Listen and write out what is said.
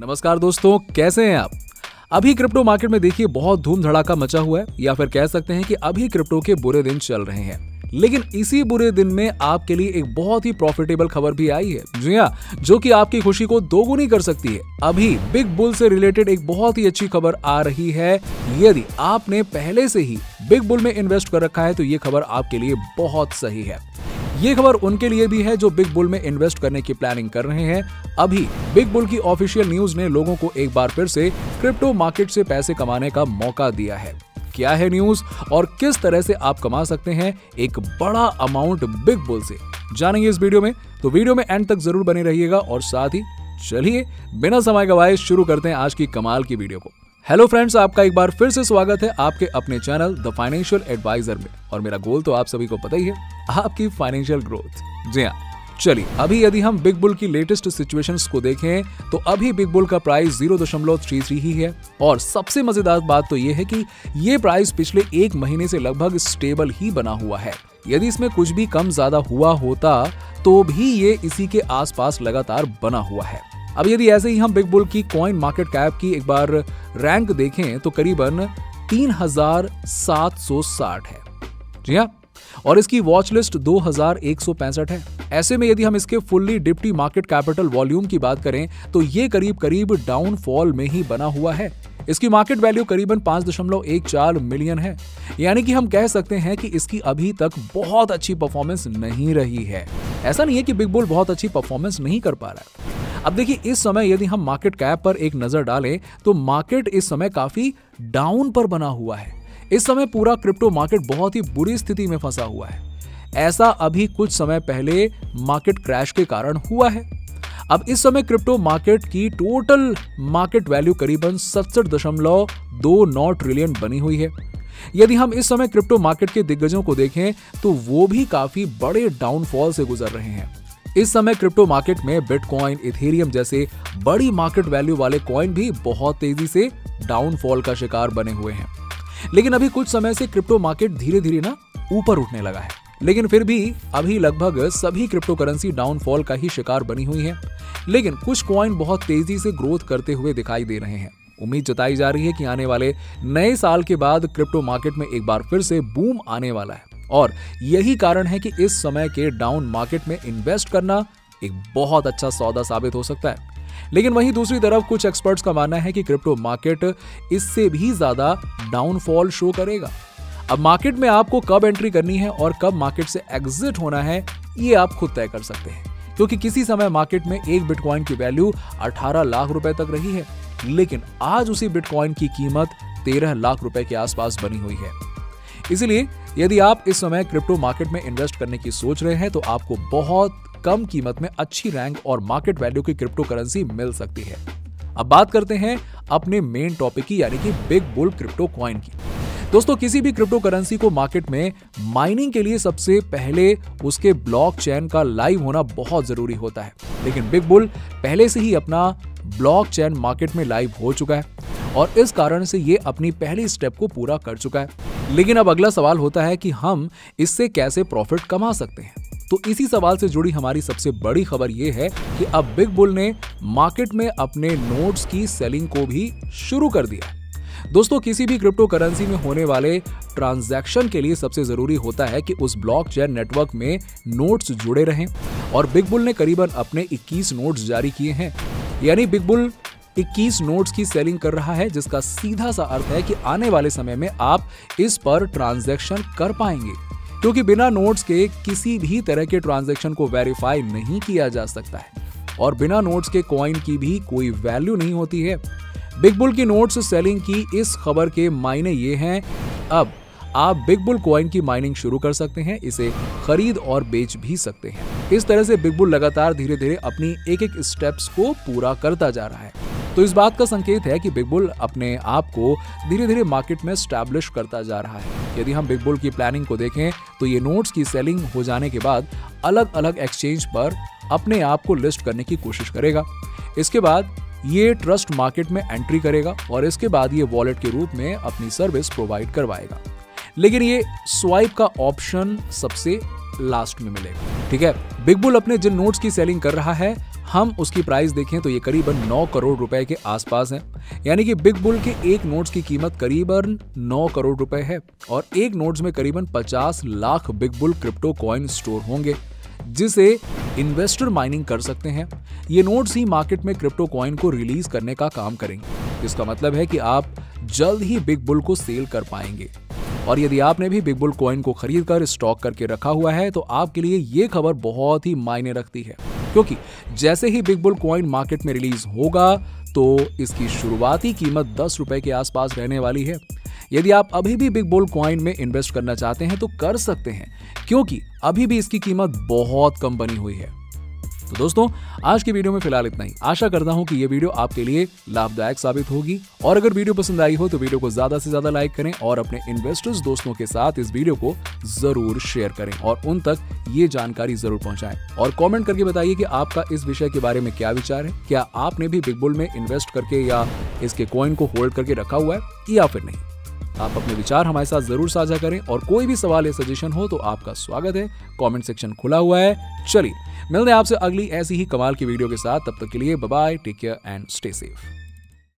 नमस्कार दोस्तों, कैसे हैं आप। अभी क्रिप्टो मार्केट में देखिए बहुत धूम धड़ाका मचा हुआ है, या फिर कह सकते हैं कि अभी क्रिप्टो के बुरे दिन चल रहे हैं। लेकिन इसी बुरे दिन में आपके लिए एक बहुत ही प्रॉफिटेबल खबर भी आई है, जी हां, जो कि आपकी खुशी को दोगुनी कर सकती है। अभी बिग बुल से रिलेटेड एक बहुत ही अच्छी खबर आ रही है। यदि आपने पहले से ही बिग बुल में इन्वेस्ट कर रखा है तो ये खबर आपके लिए बहुत सही है। ये खबर उनके लिए भी है जो बिग बुल में इन्वेस्ट करने की प्लानिंग कर रहे हैं। अभी बिग बुल की ऑफिशियल न्यूज ने लोगों को एक बार फिर से क्रिप्टो मार्केट से पैसे कमाने का मौका दिया है। क्या है न्यूज और किस तरह से आप कमा सकते हैं एक बड़ा अमाउंट बिग बुल से, जानेंगे इस वीडियो में। तो वीडियो में एंड तक जरूर बने रहिएगा और साथ ही चलिए बिना समय गवाए शुरू करते हैं आज की कमाल की वीडियो को। हेलो फ्रेंड्स, आपका एक बार फिर से स्वागत है आपके अपने चैनल द फाइनेंशियल एडवाइजर में, और मेरा गोल तो आप सभी को पता ही है, आपकी फाइनेंशियल ग्रोथ। जी हाँ, चलिए अभी यदि हम बिग बुल की लेटेस्ट सिचुएशंस को देखें तो अभी बिग बुल का प्राइस 0.33 ही है, और सबसे मजेदार बात तो ये है कि ये प्राइस पिछले एक महीने से लगभग स्टेबल ही बना हुआ है। यदि इसमें कुछ भी कम ज्यादा हुआ होता तो भी ये इसी के आसपास लगातार बना हुआ है। अब यदि ऐसे ही हम बिग बुल की कॉइन मार्केट कैप की एक बार रैंक देखें तो करीबन 3760 है, जी हाँ, और इसकी वॉच लिस्ट 2165 है। ऐसे में यदि हम इसके fully deputy market capital volume की बात करें तो ये करीब करीब डाउनफॉल में ही बना हुआ है। इसकी मार्केट वैल्यू करीबन 5.14 मिलियन है, यानी कि हम कह सकते हैं कि इसकी अभी तक बहुत अच्छी परफॉर्मेंस नहीं रही है। ऐसा नहीं है कि बिग बुल बहुत अच्छी परफॉर्मेंस नहीं कर पा रहा है। अब देखिए इस समय यदि हम मार्केट कैप पर एक नजर डालें तो मार्केट इस समय काफी डाउन पर बना हुआ है। इस समय पूरा क्रिप्टो मार्केट बहुत ही बुरी स्थिति में फंसा हुआ है। ऐसा अभी कुछ समय पहले मार्केट क्रैश के कारण हुआ है। अब इस समय क्रिप्टो मार्केट की टोटल मार्केट वैल्यू करीबन 67.29 ट्रिलियन बनी हुई है। यदि हम इस समय क्रिप्टो मार्केट के दिग्गजों को देखें तो वो भी काफी बड़े डाउनफॉल से गुजर रहे हैं। इस समय क्रिप्टो मार्केट में बिटकॉइन, इथेरियम जैसे बड़ी मार्केट वैल्यू वाले कॉइन भी बहुत तेजी से डाउनफॉल का शिकार बने हुए हैं। लेकिन अभी कुछ समय से क्रिप्टो मार्केट धीरे धीरे ना ऊपर उठने लगा है, लेकिन फिर भी अभी लगभग सभी क्रिप्टो करेंसी डाउनफॉल का ही शिकार बनी हुई है। लेकिन कुछ कॉइन बहुत तेजी से ग्रोथ करते हुए दिखाई दे रहे हैं। उम्मीद जताई जा रही है कि आने वाले नए साल के बाद क्रिप्टो मार्केट में एक बार फिर से बूम आने वाला है, और यही कारण है कि इस समय के डाउन मार्केट में इन्वेस्ट करना एक बहुत अच्छा सौदा साबित हो सकता है। लेकिन वहीं दूसरी तरफ कुछ एक्सपर्ट्स का मानना है कि क्रिप्टो मार्केट इससे भी ज्यादा डाउनफॉल शो करेगा। अब मार्केट में आपको कब एंट्री करनी है और कब मार्केट से एग्जिट होना है ये आप खुद तय कर सकते हैं, क्योंकि किसी समय मार्केट में एक बिटकॉइन की वैल्यू 18 लाख रुपए तक रही है, लेकिन आज उसी बिटकॉइन की कीमत 13 लाख रुपए के आसपास बनी हुई है। इसलिए यदि आप इस समय क्रिप्टो मार्केट में इन्वेस्ट करने की सोच रहे हैं तो आपको बहुत कम कीमत में अच्छी रैंक और मार्केट वैल्यू की क्रिप्टो करेंसी मिल सकती है। अब बात करते हैं अपने मेन टॉपिक की, यानी कि बिग बुल क्रिप्टो कॉइन की। दोस्तों, किसी भी क्रिप्टो करेंसी को मार्केट में माइनिंग के लिए सबसे पहले उसके ब्लॉकचेन का लाइव होना बहुत जरूरी होता है, लेकिन बिग बुल पहले से ही अपना ब्लॉकचेन मार्केट में लाइव हो चुका है और इस कारण से ये अपनी पहली स्टेप को पूरा कर चुका है। लेकिन अब अगला सवाल होता है कि हम इससे कैसे प्रॉफिट कमा सकते हैं। तो इसी सवाल से जुड़ी हमारी सबसे बड़ी खबर ये है कि अब बिग बुल ने मार्केट में अपने नोट्स की सेलिंग को भी शुरू कर दिया। दोस्तों, किसी भी क्रिप्टो करेंसी में होने वाले ट्रांजैक्शन के लिए सबसे जरूरी होता है कि उस ब्लॉकचेन नेटवर्क में नोट्स जुड़े रहें, और बिग बुल ने करीबन अपने 21 नोट्स जारी किए हैं। यानी बिग बुल 21 नोट्स की सेलिंग कर रहा है, जिसका सीधा सा अर्थ है कि आने वाले समय में आप इस पर ट्रांजैक्शन कर पाएंगे, क्योंकि बिना नोट्स के किसी भी तरह के ट्रांजैक्शन को वेरीफाई नहीं किया जा सकता है, और बिना नोट्स के कॉइन की भी कोई वैल्यू नहीं होती है। बिग बुल की नोट्स सेलिंग की इस खबर के मायने ये हैं, अब आप बिग बुल कॉइन की माइनिंग शुरू कर सकते हैं, इसे खरीद और बेच भी सकते हैं। इस तरह से बिग बुल लगातार धीरे धीरे अपनी एक एक स्टेप्स को पूरा करता जा रहा है, तो इस बात का संकेत है कि बिग बुल अपने आप को धीरे धीरे मार्केट में स्टैब्लिश करता जा रहा है। यदि हम बिग बुल की प्लानिंग को देखें तो ये नोट्स की सेलिंग हो जाने के बाद अलग अलग एक्सचेंज पर अपने आप को लिस्ट करने की कोशिश करेगा। इसके बाद ये ट्रस्ट मार्केट में एंट्री करेगा और इसके बाद ये वॉलेट के रूप में अपनी सर्विस प्रोवाइड करवाएगा, लेकिन ये स्वाइप का ऑप्शन सबसे लास्ट में मिलेगा, ठीक है। बिग बुल अपने जिन नोट्स की सेलिंग कर रहा है हम उसकी प्राइस देखें तो ये करीबन 9 करोड़ रुपए के आसपास है। यानी कि बिग बुल के एक नोट्स की कीमत करीबन 9 करोड़ रुपए है और एक नोट्स में करीबन 50 lakh big bull crypto coin store होंगे जिसे इन्वेस्टर माइनिंग कर सकते हैं। ये नोट्स ही मार्केट में क्रिप्टो कॉइन को रिलीज करने का काम करेंगे। इसका मतलब है कि आप जल्द ही बिग बुल को सेल कर पाएंगे। और यदि आपने भी बिग बुल कॉइन को खरीद कर स्टॉक करके रखा हुआ है तो आपके लिए ये खबर बहुत ही मायने रखती है, क्योंकि जैसे ही बिग बुल कॉइन मार्केट में रिलीज होगा तो इसकी शुरुआती कीमत 10 रुपए के आसपास रहने वाली है। यदि आप अभी भी बिग बुल कॉइन में इन्वेस्ट करना चाहते हैं तो कर सकते हैं, क्योंकि अभी भी इसकी कीमत बहुत कम बनी हुई है। तो दोस्तों, आज की वीडियो में फिलहाल इतना ही। आशा करता हूं कि ये वीडियो आपके लिए लाभदायक साबित होगी और अगर वीडियो पसंद आई हो तो वीडियो को ज्यादा से ज्यादा लाइक करें और अपने इन्वेस्टर्स दोस्तों के साथ इस वीडियो को जरूर शेयर करें और उन तक ये जानकारी जरूर पहुंचाएं। और कमेंट करके बताइए कि आपका इस विषय के बारे में क्या विचार है। क्या आपने भी बिग बुल में इन्वेस्ट करके या इसके कॉइन को होल्ड करके रखा हुआ है या फिर नहीं? आप अपने विचार हमारे साथ जरूर साझा करें और कोई भी सवाल या सजेशन हो तो आपका स्वागत है। कमेंट सेक्शन खुला हुआ है। चलिए मिलते हैं आपसे अगली ऐसी ही कमाल की वीडियो के साथ। तब तक के लिए bye bye, take care and stay safe.